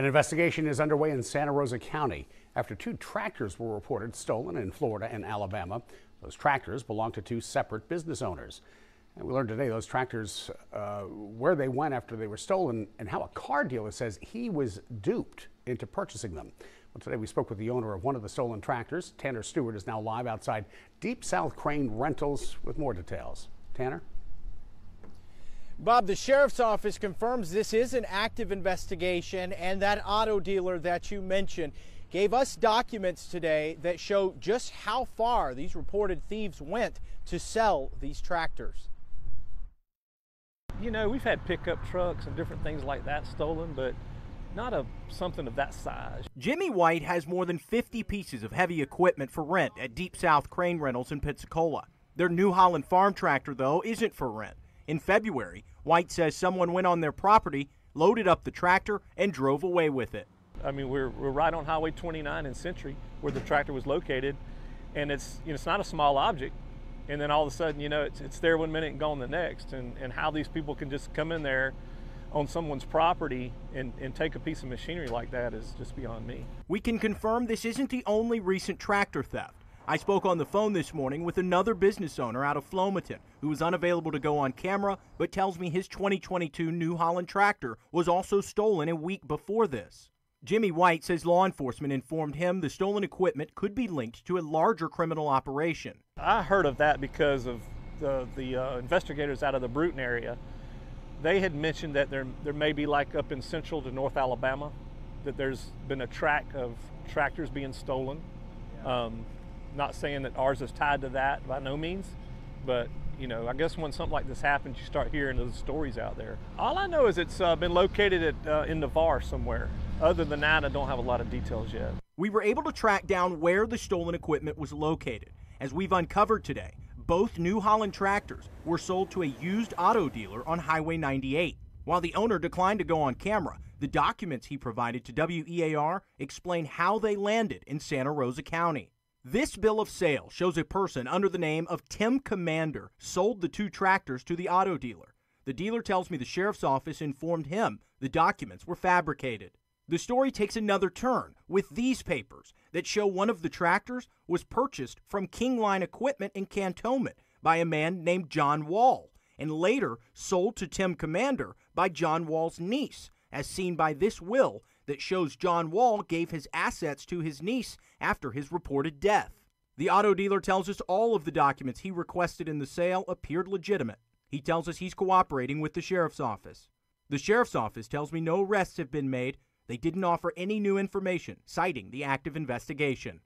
An investigation is underway in Santa Rosa County after two tractors were reported stolen in Florida and Alabama. Those tractors belonged to two separate business owners. And we learned today those tractors, where they went after they were stolen and how a car dealer says he was duped into purchasing them. Well, today we spoke with the owner of one of the stolen tractors. Tanner Stewart is now live outside Deep South Crane Rentals with more details. Tanner? Bob, the sheriff's office confirms this is an active investigation, and that auto dealer that you mentioned gave us documents today that show just how far these reported thieves went to sell these tractors. You know, we've had pickup trucks and different things like that stolen, but not something of that size. Jimmy White has more than 50 pieces of heavy equipment for rent at Deep South Crane Rentals in Pensacola. Their New Holland farm tractor, though, isn't for rent. In February, White says someone went on their property, loaded up the tractor, and drove away with it. I mean, we're right on Highway 29 in Century where the tractor was located, and it's not a small object. And then all of a sudden, you know, it's there one minute and gone the next. And how these people can just come in there on someone's property and take a piece of machinery like that is just beyond me. We can confirm this isn't the only recent tractor theft. I spoke on the phone this morning with another business owner out of Flomaton who was unavailable to go on camera, but tells me his 2022 New Holland tractor was also stolen a week before this. Jimmy White says law enforcement informed him the stolen equipment could be linked to a larger criminal operation. I heard of that because of the investigators out of the Brewton area. They had mentioned that there may be, like up in central to North Alabama, that there's been a track of tractors being stolen. Yeah. Not saying that ours is tied to that by no means, but you know, I guess when something like this happens, you start hearing those stories out there. All I know is it's been located at, in Navarre somewhere. Other than that, I don't have a lot of details yet. We were able to track down where the stolen equipment was located. As we've uncovered today, both New Holland tractors were sold to a used auto dealer on Highway 98. While the owner declined to go on camera, the documents he provided to WEAR explain how they landed in Santa Rosa County. This bill of sale shows a person under the name of Tim Commander sold the two tractors to the auto dealer. The dealer tells me the sheriff's office informed him the documents were fabricated. The story takes another turn with these papers that show one of the tractors was purchased from Kingline Equipment in Cantonment by a man named John Wall, and later sold to Tim Commander by John Wall's niece, as seen by this will that shows John Wall gave his assets to his niece after his reported death. The auto dealer tells us all of the documents he requested in the sale appeared legitimate. He tells us he's cooperating with the sheriff's office. The sheriff's office tells me no arrests have been made. They didn't offer any new information, citing the active investigation.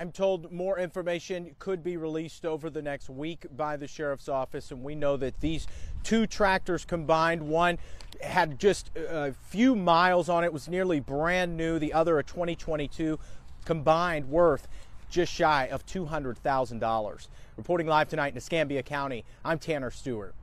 I'm told more information could be released over the next week by the sheriff's office, and we know that these two tractors combined, one had just a few miles on it, was nearly brand new, the other a 2022, combined worth just shy of $200,000. Reporting live tonight in Escambia County, I'm Tanner Stewart.